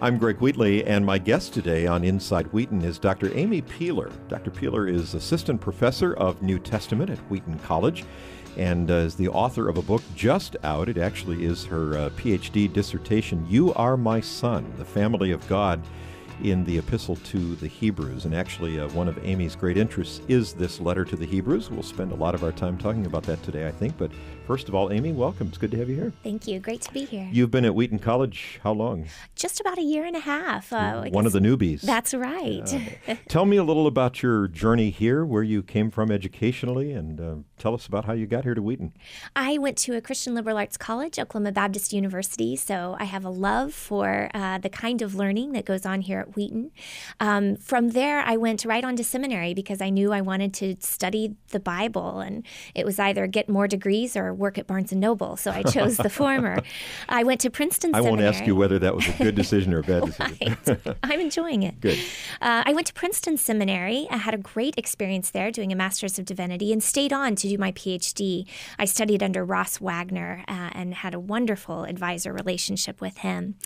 I'm Greg Wheatley, and my guest today on Inside Wheaton is Dr. Amy Peeler. Dr. Peeler is Assistant Professor of New Testament at Wheaton College and is the author of a book just out. It actually is her PhD dissertation, You Are My Son, The Family of God in the Epistle to the Hebrews. And actually, one of Amy's great interests is this letter to the Hebrews. We'll spend a lot of our time talking about that today, I think. But first of all, Amy, welcome. It's good to have you here. Thank you. Great to be here. You've been at Wheaton College how long? Just about a year and a half. One of the newbies. That's right. Tell me a little about your journey here, where you came from educationally, and tell us about how you got here to Wheaton. I went to a Christian liberal arts college, Oklahoma Baptist University, so I have a love for the kind of learning that goes on here at Wheaton. From there, I went right on to seminary because I knew I wanted to study the Bible, and it was either get more degrees or work at Barnes & Noble, so I chose the former. I went to Princeton Seminary. I won't ask you whether that was a good decision or a bad decision. Right. I'm enjoying it. Good. I went to Princeton Seminary. I had a great experience there doing a Master's of Divinity and stayed on to do my PhD. I studied under Ross Wagner and had a wonderful advisor relationship with him.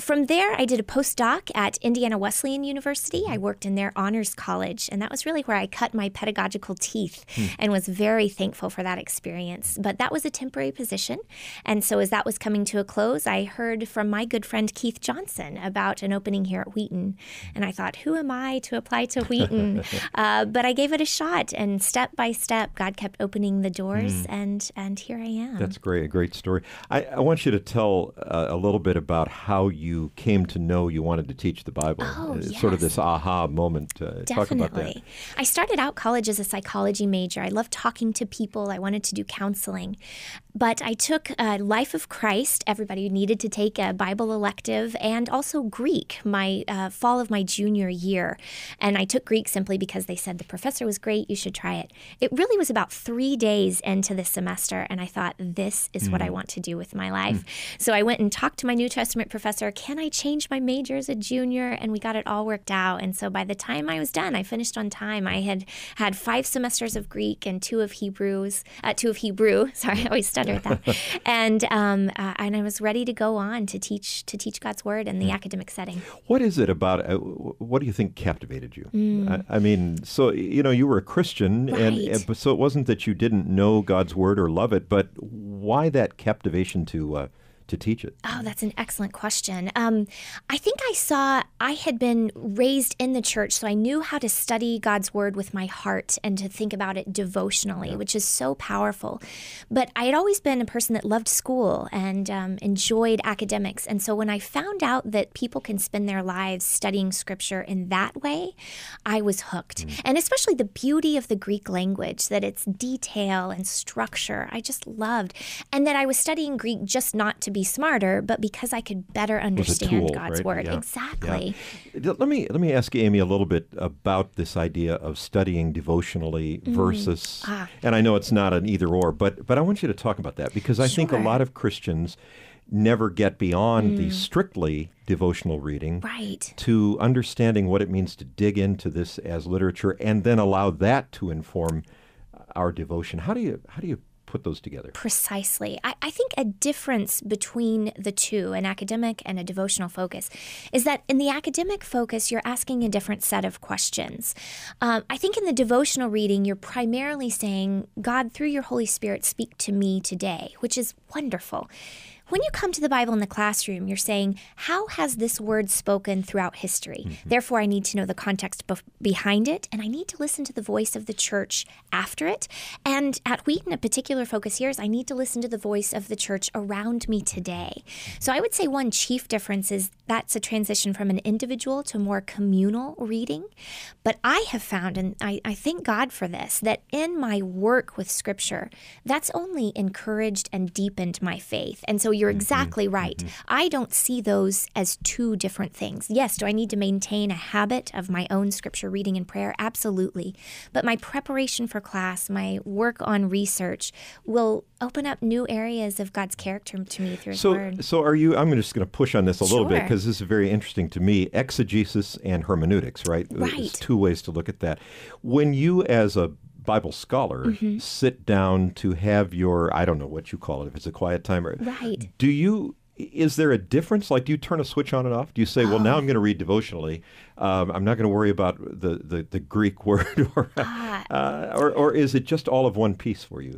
From there, I did a postdoc at Indiana Wesleyan University. I worked in their honors college, and that was really where I cut my pedagogical teeth and was very thankful for that experience. But that was a temporary position, and so as that was coming to a close, I heard from my good friend Keith Johnson about an opening here at Wheaton, and I thought, who am I to apply to Wheaton? But I gave it a shot, and step by step, God kept opening the doors, and here I am. That's great, a great story. I want you to tell a little bit about how you came to know you wanted to teach the Bible. Oh, yes. Sort of this aha moment. Talk about that. I started out college as a psychology major. I loved talking to people. I wanted to do counseling. But I took Life of Christ. Everybody needed to take a Bible elective, and also Greek my fall of my junior year. And I took Greek simply because they said the professor was great. You should try it. It really was about 3 days into the semester, and I thought, this is what I want to do with my life. So I went and talked to my New Testament professor. Can I change my major as a junior? And we got it all worked out. And so by the time I was done, I finished on time. I had had 5 semesters of Greek and 2 of Hebrews. 2 of Hebrew. Sorry, I always stuttered that. And I was ready to go on to teach God's Word in the academic setting. What is it about? What do you think captivated you? I mean, so you know, you were a Christian, right. and so it wasn't that you didn't know God's Word or love it, but why that captivation to teach it? Oh, that's an excellent question. I think I had been raised in the church, so I knew how to study God's Word with my heart and to think about it devotionally, which is so powerful. But I had always been a person that loved school and enjoyed academics. And so when I found out that people can spend their lives studying Scripture in that way, I was hooked. And especially the beauty of the Greek language, that it's detail and structure, I just loved. And that I was studying Greek just not to be smarter, but because I could better understand God's Word. Yeah. Exactly. Yeah. Let me ask Amy a little bit about this idea of studying devotionally versus, and I know it's not an either or, but I want you to talk about that because I think a lot of Christians never get beyond the strictly devotional reading to understanding what it means to dig into this as literature and then allow that to inform our devotion. How do you put those together? Precisely. I think a difference between the two, an academic and a devotional focus, is that in the academic focus, you're asking a different set of questions. I think in the devotional reading, you're primarily saying, God, through your Holy Spirit, speak to me today, which is wonderful. When you come to the Bible in the classroom, you're saying, how has this word spoken throughout history? Therefore, I need to know the context behind it, and I need to listen to the voice of the church after it. And at Wheaton, a particular focus here is I need to listen to the voice of the church around me today. So I would say one chief difference is that's a transition from an individual to more communal reading. But I have found, and I thank God for this, that in my work with Scripture, that's only encouraged and deepened my faith. And so you're exactly right. I don't see those as two different things. Yes, do I need to maintain a habit of my own Scripture reading and prayer? Absolutely. But my preparation for class, my work on research will open up new areas of God's character to me through His Word. So are you, I'm just going to push on this a little bit because this is very interesting to me, exegesis and hermeneutics, right? Right. There's two ways to look at that. When you as a Bible scholar, sit down to have your, I don't know what you call it, if it's a quiet time. Right. Do you Is there a difference? Like, do you turn a switch on and off? Do you say, well, now I'm going to read devotionally. I'm not going to worry about the Greek word, or is it just all of one piece for you?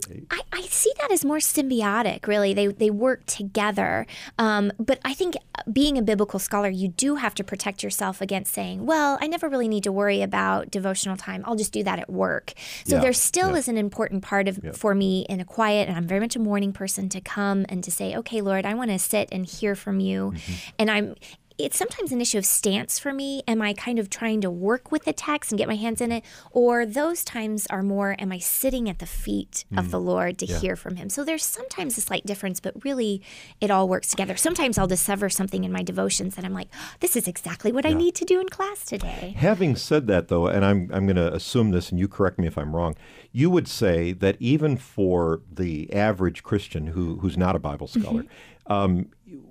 I see that as more symbiotic, really. They work together. But I think being a biblical scholar, you do have to protect yourself against saying, well, I never really need to worry about devotional time. I'll just do that at work. So there still is an important part of for me in a quiet, and I'm very much a morning person, to come and to say, okay, Lord, I want to sit and hear from you. And it's sometimes an issue of stance for me. Am I kind of trying to work with the text and get my hands in it? Or those times are more, am I sitting at the feet of the Lord to hear from him? So there's sometimes a slight difference, but really it all works together. Sometimes I'll discover something in my devotions that I'm like, this is exactly what I need to do in class today. Having said that, though, and I'm going to assume this, and you correct me if I'm wrong, you would say that even for the average Christian who's not a Bible scholar,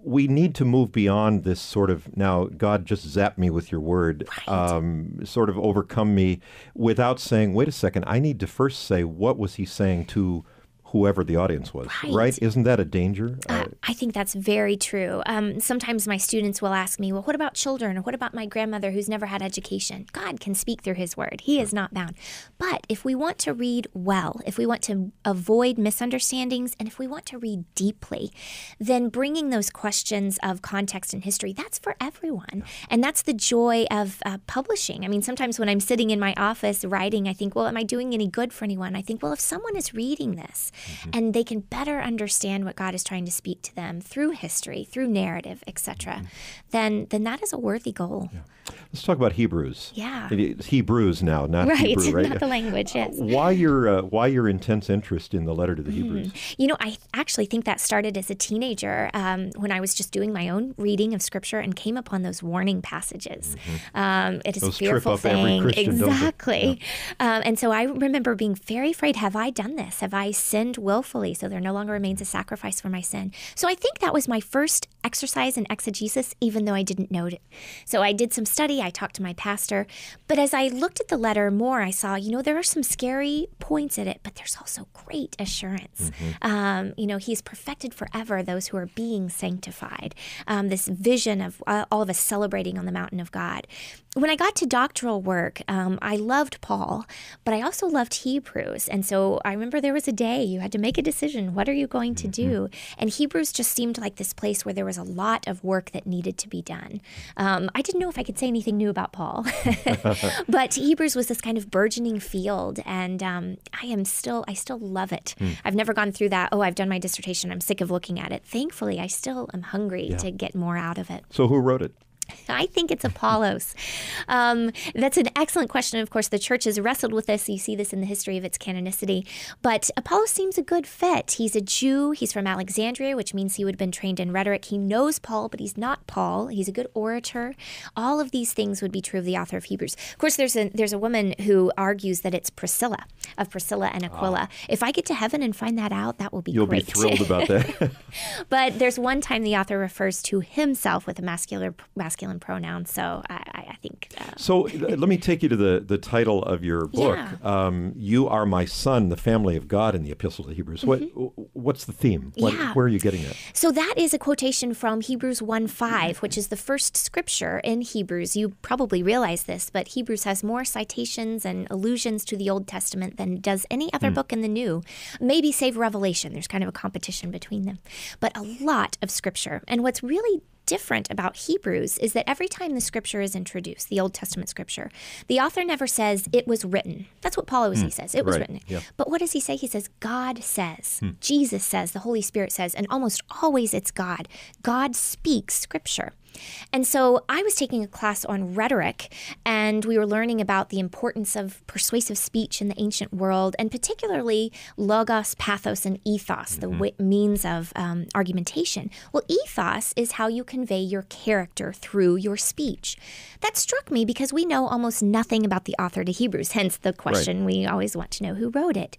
we need to move beyond this sort of, now, God, just zap me with your word, sort of overcome me, without saying, wait a second, I need to first say, what was he saying to whoever the audience was, right? Isn't that a danger? I think that's very true. Sometimes my students will ask me, well, what about children? Or what about my grandmother who's never had education? God can speak through his word. He is not bound. But if we want to read well, if we want to avoid misunderstandings, and if we want to read deeply, then bringing those questions of context and history, that's for everyone. And that's the joy of publishing. I mean, sometimes when I'm sitting in my office writing, I think, well, am I doing any good for anyone? I think, well, if someone is reading this, and they can better understand what God is trying to speak to them through history, through narrative, etc., then that is a worthy goal. Yeah. Let's talk about Hebrews. Yeah, it's Hebrews now, not Hebrew, right? Not the language. Yes. Why your intense interest in the letter to the Hebrews? You know, I actually think that started as a teenager when I was just doing my own reading of Scripture and came upon those warning passages. It is those a fearful thing, exactly. Yeah. And so I remember being very afraid. Have I done this? Have I sinned willfully, so there no longer remains a sacrifice for my sin? So I think that was my first exercise in exegesis, even though I didn't know it. So I did some study, I talked to my pastor, but as I looked at the letter more, I saw, you know, there are some scary points in it, but there's also great assurance. You know, he's perfected forever those who are being sanctified. This vision of all of us celebrating on the mountain of God. When I got to doctoral work, I loved Paul, but I also loved Hebrews. And so I remember there was a day you had to make a decision. What are you going to do? And Hebrews just seemed like this place where there was a lot of work that needed to be done. I didn't know if I could say anything new about Paul, but Hebrews was this kind of burgeoning field, and I still love it. I've never gone through that, oh, I've done my dissertation, I'm sick of looking at it. Thankfully, I still am hungry to get more out of it. So who wrote it? I think it's Apollos. That's an excellent question. Of course, the church has wrestled with this. You see this in the history of its canonicity. But Apollos seems a good fit. He's a Jew. He's from Alexandria, which means he would have been trained in rhetoric. He knows Paul, but he's not Paul. He's a good orator. All of these things would be true of the author of Hebrews. Of course, there's a woman who argues that it's Priscilla, of Priscilla and Aquila. If I get to heaven and find that out, that will be great. You'll be thrilled about that. But there's one time the author refers to himself with a masculine pronoun, so I think. So let me take you to the title of your book. You Are My Son, the Family of God in the Epistle to Hebrews. What's the theme? Where are you getting at? So that is a quotation from Hebrews 1:5, which is the first scripture in Hebrews. You probably realize this, but Hebrews has more citations and allusions to the Old Testament than does any other book in the New, maybe save Revelation. There's kind of a competition between them, but a lot of scripture. And what's really different about Hebrews is that every time the scripture is introduced, the Old Testament scripture, the author never says, it was written. That's what Paul always says, it was written. Yeah. But what does he say? He says, God says, Jesus says, the Holy Spirit says, and almost always it's God. God speaks scripture. And so I was taking a class on rhetoric, and we were learning about the importance of persuasive speech in the ancient world, and particularly logos, pathos, and ethos, the means of argumentation. Well, ethos is how you convey your character through your speech. That struck me because we know almost nothing about the author to Hebrews, hence the question we always want to know, who wrote it?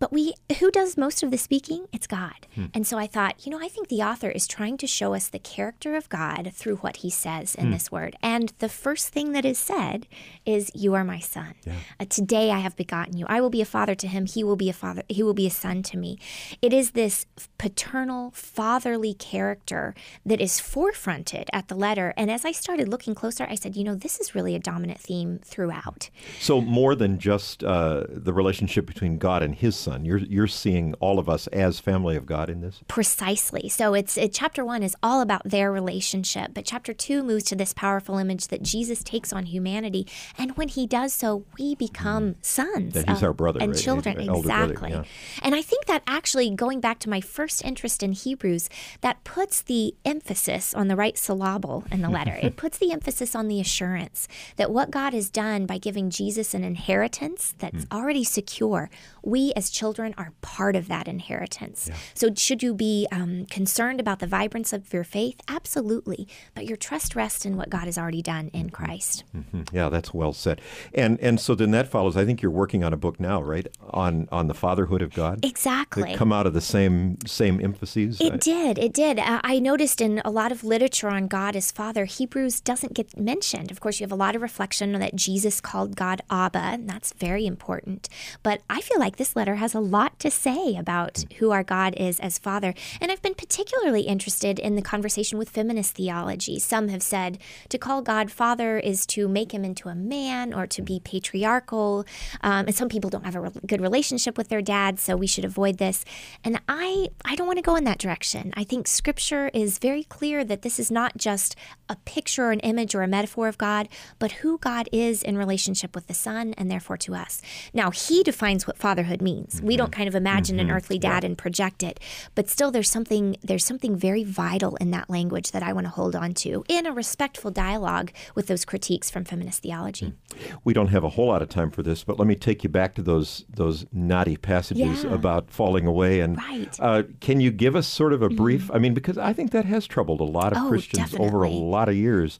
But who does most of the speaking? It's God. And so I thought, I think the author is trying to show us the character of God through what he says in this word. And the first thing that is said is, "You are my son. Yeah. Today I have begotten you. I will be a father to him. He will be a son to me." It is this paternal, fatherly character that is forefronted at the letter. And as I started looking closer, I said, this is really a dominant theme throughout. So more than just the relationship between God and his son, you're seeing all of us as family of God in this? Precisely. So chapter 1 is all about their relationship, but chapter 2 moves to this powerful image that Jesus takes on humanity, and when he does so, we become sons. That he's our brother. And right? Children, exactly. Brother, yeah. And I think that actually, going back to my first interest in Hebrews, that puts the emphasis on the right syllable in the letter. It puts the emphasis on the assurance that what God has done by giving Jesus an inheritance that's already secure, we as children are part of that inheritance. Yeah. So should you be concerned about the vibrance of your faith? Absolutely. But your trust rests in what God has already done in Christ. Yeah, that's well said. And so then that follows, I think you're working on a book now, right? On the fatherhood of God? Exactly. Did it come out of the same emphases? It did. I noticed in a lot of literature on God as Father, Hebrews doesn't get mentioned. Of course, you have a lot of reflection that Jesus called God Abba, and that's very important. But I feel like this letter has a lot to say about who our God is as Father. And I've been particularly interested in the conversation with feminist theology. Some have said to call God Father is to make him into a man or to be patriarchal. And some people don't have a good relationship with their dad, so we should avoid this. And I don't want to go in that direction. I think Scripture is very clear that this is not just a picture or an image or a metaphor of God, but who God is in relationship with the Son and therefore to us. Now, he defines what fatherhood means. We don't kind of imagine an earthly dad and project it, but still there's something very vital in that language that I want to hold on to in a respectful dialogue with those critiques from feminist theology. We don't have a whole lot of time for this, but let me take you back to those knotty passages about falling away. And can you give us sort of a brief, because I think that has troubled a lot of Christians over a lot of years.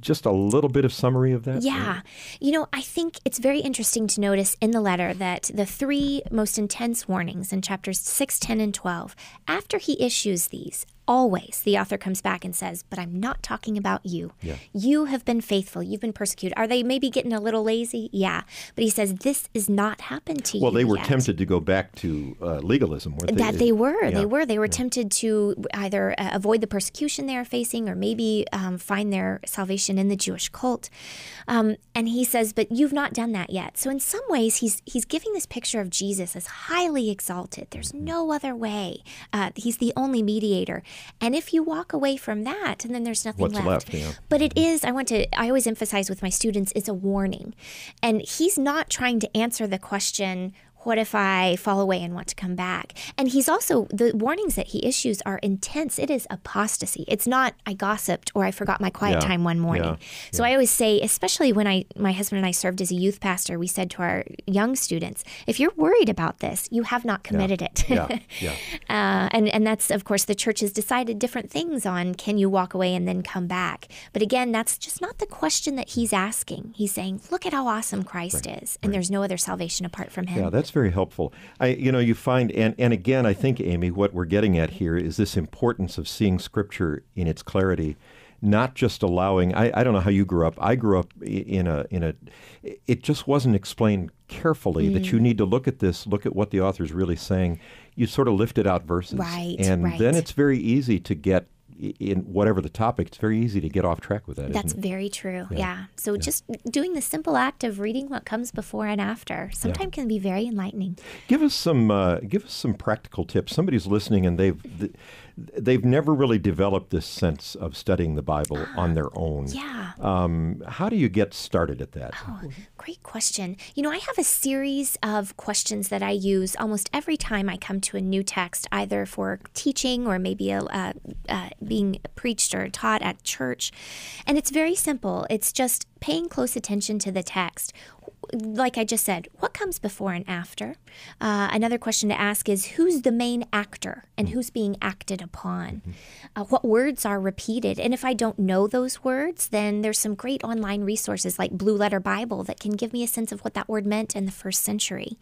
Just a little bit of summary of that? Yeah. Right? I think it's very interesting to notice in the letter that the three most intense warnings in chapters 6, 10, and 12, after he issues these, always the author comes back and says, but I'm not talking about you. Yeah. You have been faithful. You've been persecuted. Are they maybe getting a little lazy? Yeah. But he says, this has not happened to you. Well, they were tempted to go back to legalism, weren't they? That they were. Yeah. They were. They were tempted to either avoid the persecution they are facing or maybe find their salvation in the Jewish cult. And he says, but you've not done that yet. So in some ways, he's giving this picture of Jesus as highly exalted. There's no other way. He's the only mediator. And if you walk away from that, and then there's nothing left. Yeah. But it is, I always emphasize with my students, it's a warning. And he's not trying to answer the question, what if I fall away and want to come back? And he's also, the warnings that he issues are intense. It is apostasy. It's not, I gossiped or I forgot my quiet time one morning. Yeah. So I always say, especially when my husband and I served as a youth pastor, we said to our young students, if you're worried about this, you have not committed it. And that's, of course, the church has decided different things on, can you walk away and then come back? But again, that's just not the question that he's asking. He's saying, look at how awesome Christ is, and there's no other salvation apart from him. Yeah, that's very helpful. You find, and again, I think, Amy, what we're getting at here is this importance of seeing Scripture in its clarity, not just allowing, I don't know how you grew up. I grew up in a it just wasn't explained carefully that you need to look at this, look at what the author's really saying. You sort of lifted out verses. And then it's very easy to get, in whatever the topic, it's very easy to get off track with that. That's very true. Yeah. So just doing the simple act of reading what comes before and after sometimes can be very enlightening. Give us some practical tips. Somebody's listening and they've never really developed this sense of studying the Bible on their own. Yeah. How do you get started at that? Oh, great question. I have a series of questions that I use almost every time I come to a new text, either for teaching or maybe being preached or taught at church. And it's very simple. It's just paying close attention to the text. Like I just said, what comes before and after? Another question to ask is, who's the main actor and who's being acted upon? What words are repeated? And if I don't know those words, then there's some great online resources like Blue Letter Bible that can give me a sense of what that word meant in the first century.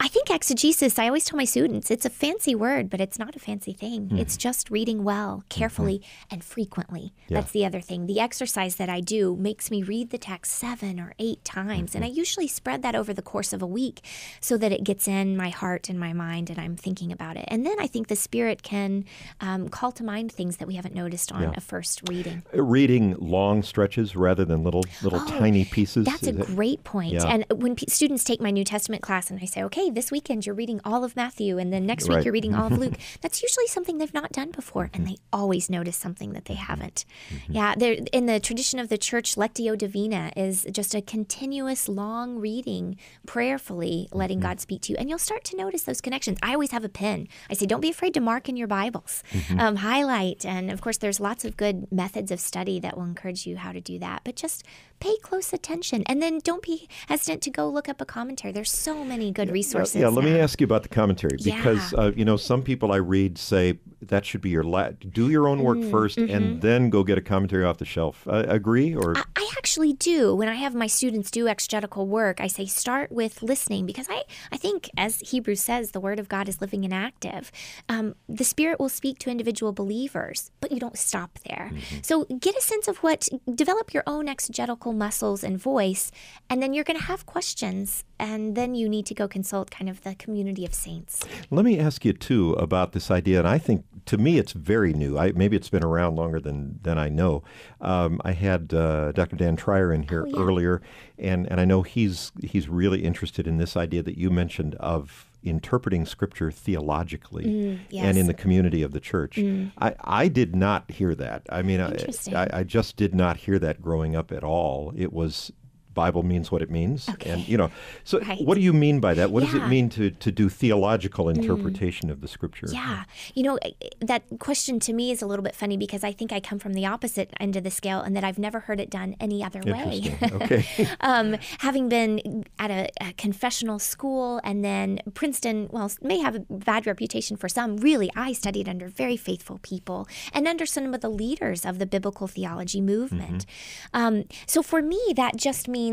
I think exegesis, I always tell my students, it's a fancy word, but it's not a fancy thing. Mm-hmm. It's just reading well, carefully, mm-hmm. and frequently. Yeah. That's the other thing. The exercise that I do makes me read the text 7 or 8 times, mm-hmm. and I usually spread that over the course of a week so that it gets in my heart and my mind and I'm thinking about it. And then I think the Spirit can call to mind things that we haven't noticed on a first reading. Reading long stretches rather than little tiny pieces. That's a great point. Yeah. And when students take my New Testament class and I say, okay, this weekend you're reading all of Matthew, and then next week you're reading all of Luke. That's usually something they've not done before, and they always notice something that they haven't. Mm-hmm. Yeah, in the tradition of the church, Lectio Divina is just a continuous long reading, prayerfully letting God speak to you, and you'll start to notice those connections. I always have a pen. I say, don't be afraid to mark in your Bibles, highlight, and of course there's lots of good methods of study that will encourage you how to do that, but just pay close attention, and then don't be hesitant to go look up a commentary. There's so many good resources. Yeah, let me ask you about the commentary, because you know, some people I read say that should be your do your own work first, and then go get a commentary off the shelf. Agree? Or I actually do. When I have my students do exegetical work, I say start with listening, because I think, as Hebrews says, the Word of God is living and active. The Spirit will speak to individual believers, but you don't stop there. Mm-hmm. So get a sense of develop your own exegetical muscles and voice, and then you're going to have questions, and then you need to go consult kind of the community of saints. Let me ask you, too, about this idea, and I think, to me, it's very new. Maybe it's been around longer than I know. I had Dr. Dan Trier in here earlier, and I know he's really interested in this idea that you mentioned of interpreting Scripture theologically and in the community of the church. I did not hear that. I mean, I just did not hear that growing up at all. It was Bible means what it means. Okay. And, you know, so what do you mean by that? What does it mean to do theological interpretation of the Scripture? Yeah. You know, that question to me is a little bit funny, because I think I come from the opposite end of the scale, and that I've never heard it done any other way. Okay. Having been at a confessional school, and then Princeton, may have a bad reputation for some. Really, I studied under very faithful people and under some of the leaders of the biblical theology movement. So for me, that just means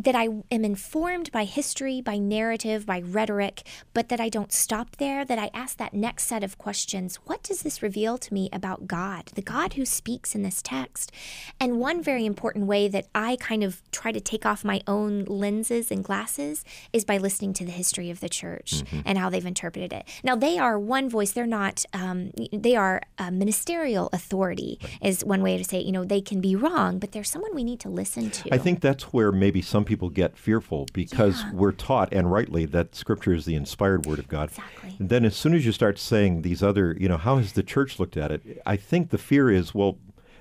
that I am informed by history, by narrative, by rhetoric, but that I don't stop there, that I ask that next set of questions. What does this reveal to me about God, the God who speaks in this text? And one very important way that I kind of try to take off my own lenses and glasses is by listening to the history of the church and how they've interpreted it. Now, they are one voice. They're not, they are a ministerial authority is one way to say it. You know, they can be wrong, but they're someone we need to listen to. I think that's where maybe some people get fearful, because we're taught, and rightly, that Scripture is the inspired Word of God. Exactly. And then as soon as you start saying these other, you know, how has the church looked at it? I think the fear is, well,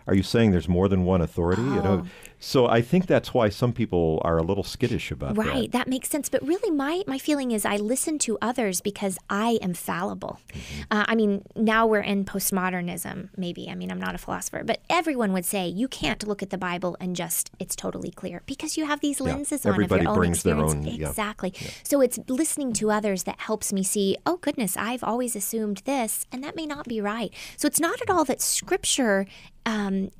are you saying there's more than one authority? You know? So I think that's why some people are a little skittish about that. Right, that makes sense. But really, my feeling is I listen to others because I am fallible. I mean, now we're in postmodernism, maybe. I mean, I'm not a philosopher. But everyone would say you can't look at the Bible and just, it's totally clear, because you have these lenses on of your own experience. Exactly. Yeah. So it's listening to others that helps me see, oh, goodness, I've always assumed this, and that may not be right. So it's not at all that Scripture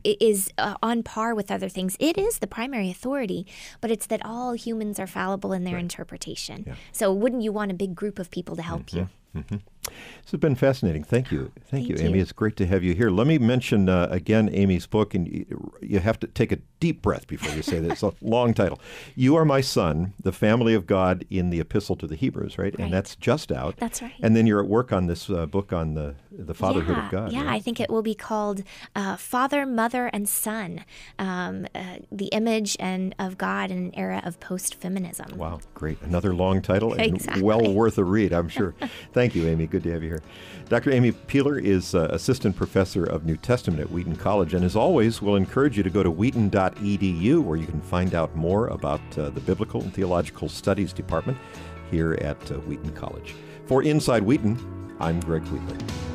is on par with other things. It is the primary authority, but it's that all humans are fallible in their interpretation. Yeah. So wouldn't you want a big group of people to help you? This has been fascinating. Thank you. Thank you, Amy. It's great to have you here. Let me mention again Amy's book, and you have to take a deep breath before you say that. It's a long title. You Are My Son, The Family of God in the Epistle to the Hebrews, right? And that's just out. That's right. And then you're at work on this book on the fatherhood of God. Yeah, right? I think it will be called Father, Mother, and Son, The Image and of God in an Era of Post-Feminism. Wow, great. Another long title and well worth a read, I'm sure. Thank you, Amy. Good to have you here. Dr. Amy Peeler is Assistant Professor of New Testament at Wheaton College, and as always, we'll encourage you to go to wheaton.edu, where you can find out more about the Biblical and Theological Studies Department here at Wheaton College. For Inside Wheaton, I'm Greg Wheatley.